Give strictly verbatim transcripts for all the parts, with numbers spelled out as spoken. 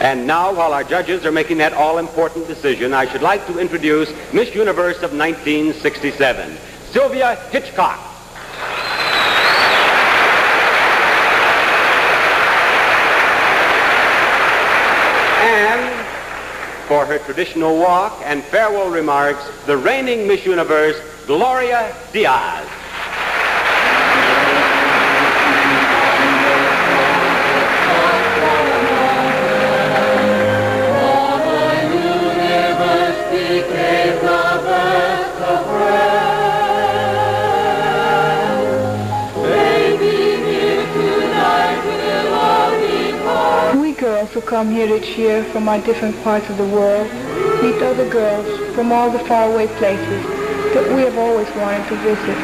And now, while our judges are making that all-important decision, I should like to introduce Miss Universe of nineteen sixty-seven, Sylvia Hitchcock. And for her traditional walk and farewell remarks, the reigning Miss Universe, Gloria Diaz. Who come here each year from our different parts of the world, meet other girls from all the faraway places that we have always wanted to visit.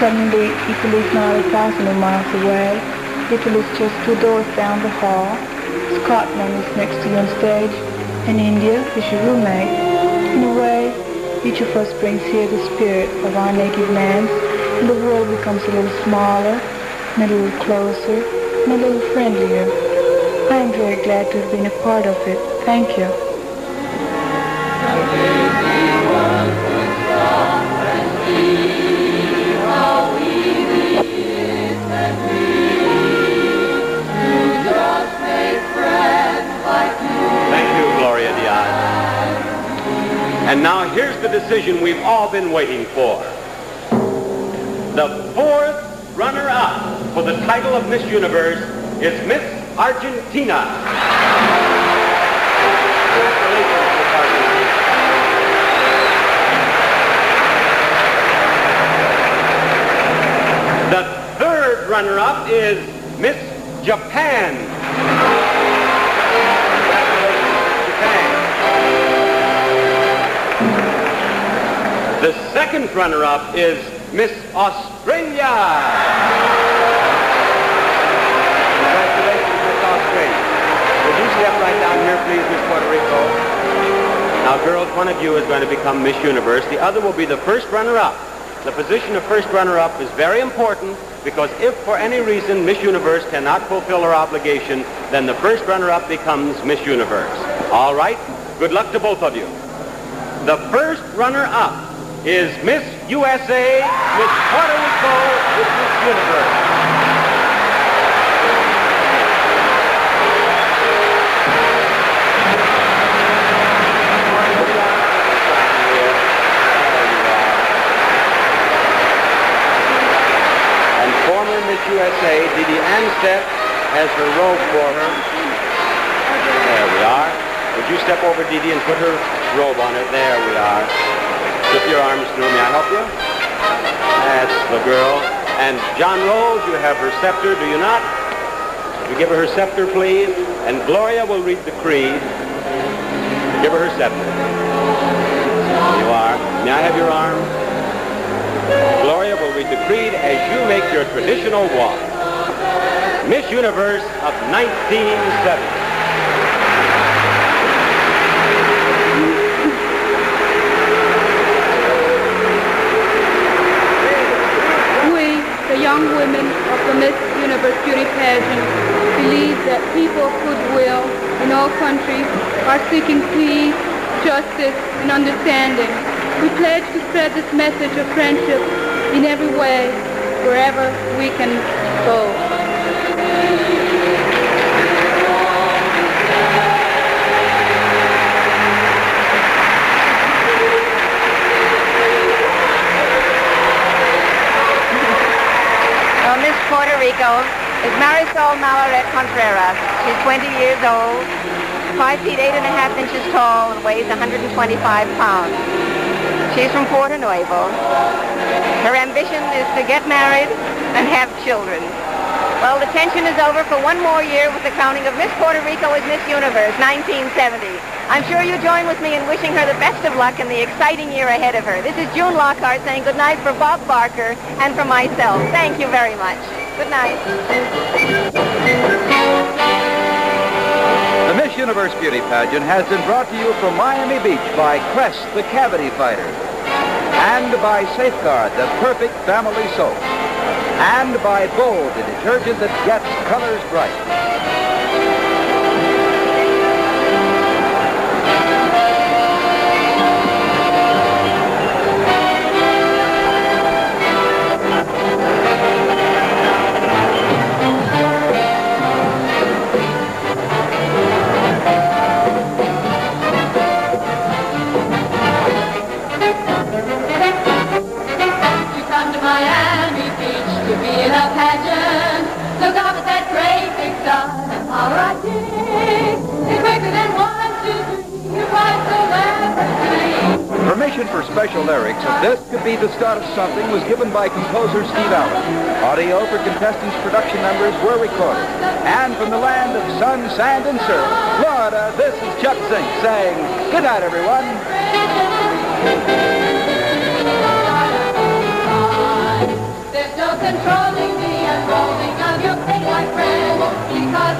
Suddenly, Italy's not a thousand of miles away. Italy's just two doors down the hall. Scotland is next to you on stage, and India is your roommate. In a way, each of us brings here the spirit of our native lands, and the world becomes a little smaller, and a little closer, and a little friendlier. I am very glad to have been a part of it. Thank you. Thank you, Gloria Diaz. And now here's the decision we've all been waiting for. The fourth runner-up for the title of Miss Universe is Miss Argentina. The third runner-up is Miss Japan. Japan. The second runner-up is Miss Australia. Step right down here, please, Miss Puerto Rico. Now, girls, one of you is going to become Miss Universe. The other will be the first runner-up. The position of first runner-up is very important because if for any reason Miss Universe cannot fulfill her obligation, then the first runner-up becomes Miss Universe. All right? Good luck to both of you. The first runner-up is Miss U S A, Miss Puerto Rico, with Miss Universe. U S A, Dee Dee Anstead has her robe for her. There we are. Would you step over, Dee Dee, and put her robe on her? There we are. Flip your arms through. May I help you? That's the girl. And John Rose, you have her scepter, do you not? Would you give her her scepter, please? And Gloria will read the creed. Give her her scepter. There you are. May I have your arm? Gloria will read the creed as you make your traditional walk. Miss Universe of nineteen seventy. We, the young women of the Miss Universe beauty pageant, believe that people of goodwill in all countries are seeking peace, justice, and understanding. We pledge to spread this message of friendship in every way, wherever we can go. Well, Miss Puerto Rico is Marisol Malaret Contreras. She's twenty years old, five feet eight and a half inches tall, and weighs one hundred twenty-five pounds. She's from Puerto Nuevo. Her ambition is to get married and have children. Well, the tension is over for one more year with the crowning of Miss Puerto Rico as Miss Universe, nineteen seventy. I'm sure you join with me in wishing her the best of luck in the exciting year ahead of her. This is June Lockhart saying goodnight for Bob Barker and for myself. Thank you very much. Good night. The Miss Universe Beauty Pageant has been brought to you from Miami Beach by Crest, the Cavity Fighter. And by Safeguard, the perfect family soap. And by Bold, the detergent that gets colors bright. Permission for special lyrics of This Could Be the Start of Something was given by composer Steve Allen. Audio for contestants' production numbers were recorded. And from the land of sun, sand, and surf, Florida, this is Chuck Zink saying, good night, everyone. There's no controlling the unrolling of your fate, my friend, because